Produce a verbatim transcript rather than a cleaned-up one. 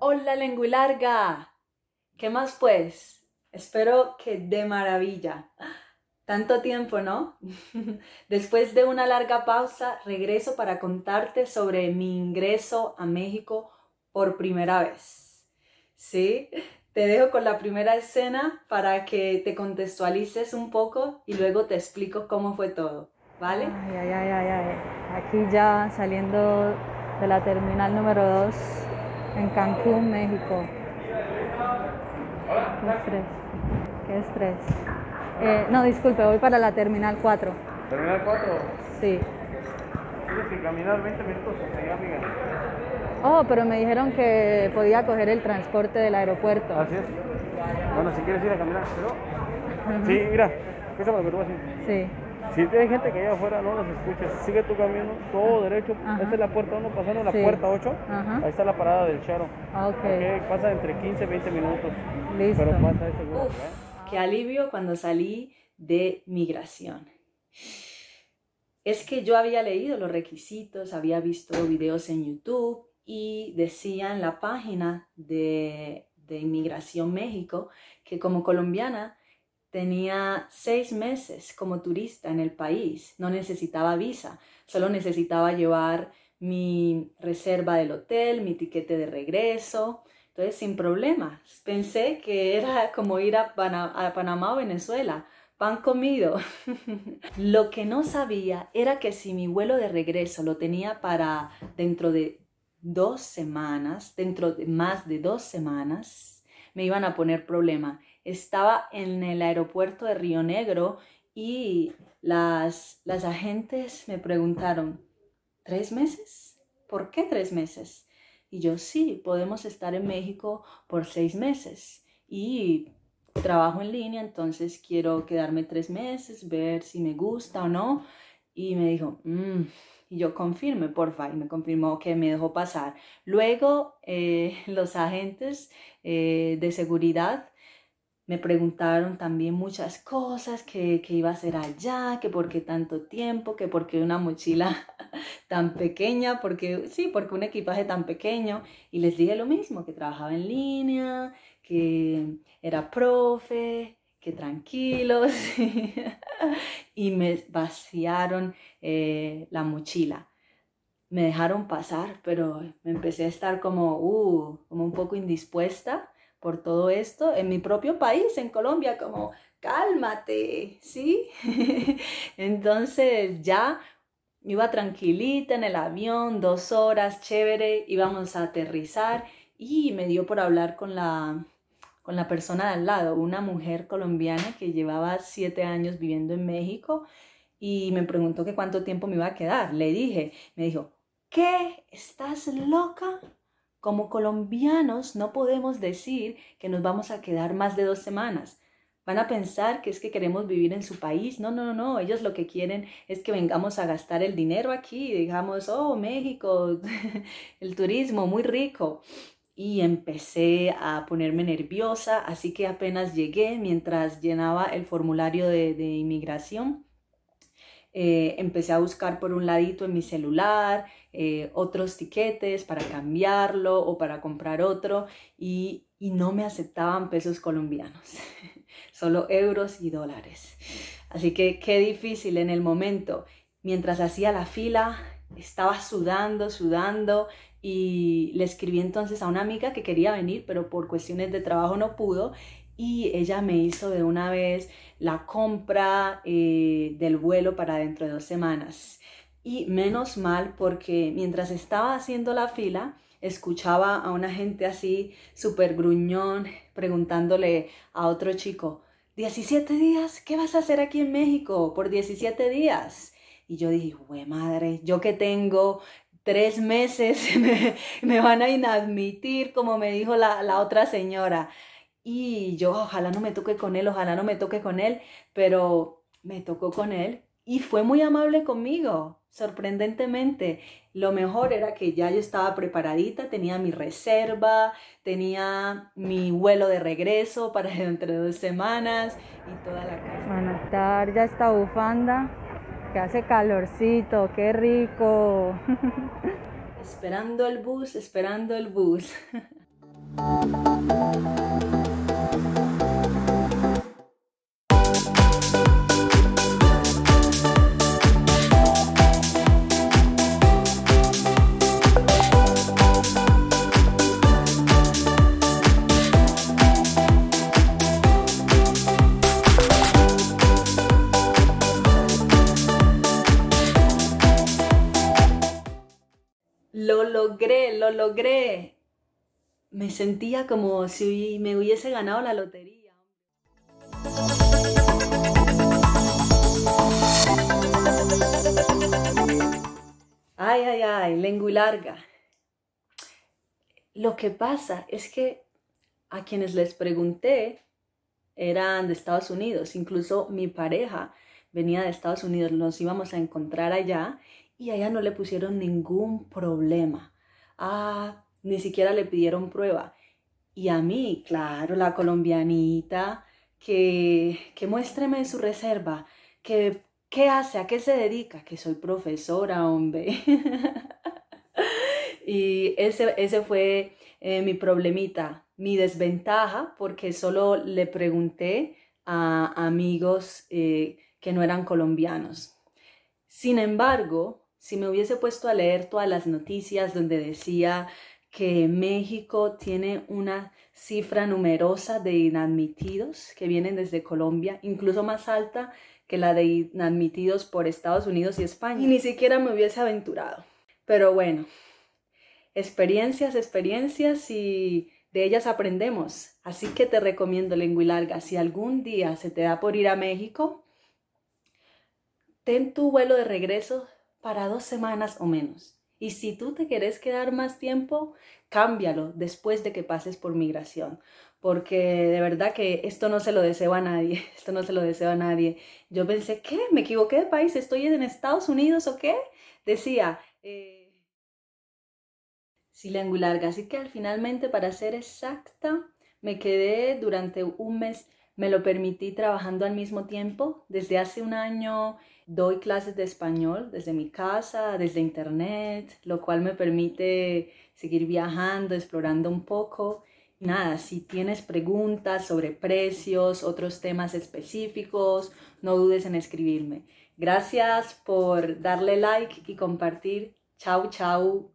Hola Lengüilarga, ¿qué más pues? Espero que de maravilla. Tanto tiempo, ¿no? Después de una larga pausa, regreso para contarte sobre mi ingreso a México por primera vez. ¿Sí? Te dejo con la primera escena para que te contextualices un poco y luego te explico cómo fue todo, ¿vale? Ay, ay, ay, ay, ay. Aquí ya saliendo de la terminal número dos en Cancún, México. Qué estrés, qué estrés. Eh, no, disculpe, voy para la terminal cuatro. ¿Terminal cuatro? Sí. Tienes que caminar veinte minutos hasta allá, amiga. Oh, pero me dijeron que podía coger el transporte del aeropuerto. Así es. Bueno, si quieres ir a caminar, pero... Uh-huh. Sí, mira, escúchame, pero así. Sí. Si tienes gente que allá afuera no los escuchas, sigue tu camino, todo derecho. Ajá. Esta es la puerta uno, pasando la sí. puerta ocho. Ajá. Ahí está la parada del Charo. Okay. Ok. Pasa entre quince y veinte minutos. Listo. Pero pasa ese lugar. Uf, qué alivio cuando salí de migración. Es que yo había leído los requisitos, había visto videos en YouTube y decía en la página de, de Inmigración México que como colombiana tenía seis meses como turista en el país, no necesitaba visa, solo necesitaba llevar mi reserva del hotel, mi tiquete de regreso, entonces sin problemas. Pensé que era como ir a, Pan- a Panamá o Venezuela, pan comido. Lo que no sabía era que si mi vuelo de regreso lo tenía para dentro de dos semanas, dentro de más de dos semanas, me iban a poner problema. Estaba en el aeropuerto de Río Negro y las, las agentes me preguntaron, ¿tres meses? ¿Por qué tres meses? Y yo, sí, podemos estar en México por seis meses. Y trabajo en línea, entonces quiero quedarme tres meses, ver si me gusta o no. Y me dijo, mmm. Y yo, confirme, porfa. Y me confirmó que me dejó pasar. Luego, eh, los agentes eh, de seguridad me preguntaron también muchas cosas, que, que iba a hacer allá, que por qué tanto tiempo, que por qué una mochila tan pequeña, porque sí, porque un equipaje tan pequeño. Y les dije lo mismo, que trabajaba en línea, que era profe, que tranquilos. Y me vaciaron eh, la mochila. Me dejaron pasar, pero me empecé a estar como, uh, como un poco indispuesta por todo esto, en mi propio país, en Colombia, como, cálmate, ¿sí? Entonces ya iba tranquilita en el avión, dos horas, chévere, íbamos a aterrizar y me dio por hablar con la, con la persona de al lado, una mujer colombiana que llevaba siete años viviendo en México y me preguntó que cuánto tiempo me iba a quedar. Le dije, me dijo, ¿qué? ¿Estás loca? Como colombianos no podemos decir que nos vamos a quedar más de dos semanas. Van a pensar que es que queremos vivir en su país. No, no, no, no. Ellos lo que quieren es que vengamos a gastar el dinero aquí. Digamos, oh, México, el turismo, muy rico. Y empecé a ponerme nerviosa, así que apenas llegué, mientras llenaba el formulario de, de inmigración, Eh, empecé a buscar por un ladito en mi celular eh, otros tiquetes para cambiarlo o para comprar otro y, y no me aceptaban pesos colombianos, solo euros y dólares. Así que qué difícil en el momento. Mientras hacía la fila estaba sudando, sudando y le escribí entonces a una amiga que quería venir pero por cuestiones de trabajo no pudo. Y ella me hizo de una vez la compra eh, del vuelo para dentro de dos semanas. Y menos mal porque mientras estaba haciendo la fila, escuchaba a una gente así súper gruñón preguntándole a otro chico, ¿diecisiete días? ¿Qué vas a hacer aquí en México por diecisiete días? Y yo dije, güey madre, yo que tengo tres meses me, me van a inadmitir como me dijo la, la otra señora. Y yo, ojalá no me toque con él, ojalá no me toque con él, pero me tocó con él y fue muy amable conmigo, sorprendentemente. Lo mejor era que ya yo estaba preparadita, tenía mi reserva, tenía mi vuelo de regreso para dentro de dos semanas y toda la cosa. Bueno, ya esta bufanda que hace calorcito, qué rico. Esperando el bus, esperando el bus. Lo logré, lo logré. Me sentía como si me hubiese ganado la lotería. Ay, ay, ay, Lengüilarga. Lo que pasa es que a quienes les pregunté eran de Estados Unidos. Incluso mi pareja venía de Estados Unidos. Nos íbamos a encontrar allá. Y a ella no le pusieron ningún problema. Ah, ni siquiera le pidieron prueba. Y a mí, claro, la colombianita, que, que muéstreme su reserva, que qué hace, a qué se dedica, que soy profesora, hombre. Y ese, ese fue eh, mi problemita, mi desventaja, porque solo le pregunté a amigos eh, que no eran colombianos. Sin embargo, si me hubiese puesto a leer todas las noticias donde decía que México tiene una cifra numerosa de inadmitidos que vienen desde Colombia, incluso más alta que la de inadmitidos por Estados Unidos y España, y ni siquiera me hubiese aventurado. Pero bueno, experiencias, experiencias y de ellas aprendemos. Así que te recomiendo, Lengüilarga, si algún día se te da por ir a México, ten tu vuelo de regreso para dos semanas o menos. Y si tú te quieres quedar más tiempo, cámbialo después de que pases por migración. Porque de verdad que esto no se lo deseo a nadie. Esto no se lo deseo a nadie. Yo pensé, ¿qué? ¿Me equivoqué de país? ¿Estoy en Estados Unidos o qué? Decía, eh... sí, Lengüilarga. Así que al finalmente, para ser exacta, me quedé durante un mes. Me lo permití trabajando al mismo tiempo. Desde hace un año doy clases de español desde mi casa, desde internet, lo cual me permite seguir viajando, explorando un poco. Nada, si tienes preguntas sobre precios, otros temas específicos, no dudes en escribirme. Gracias por darle like y compartir. Chau, chau.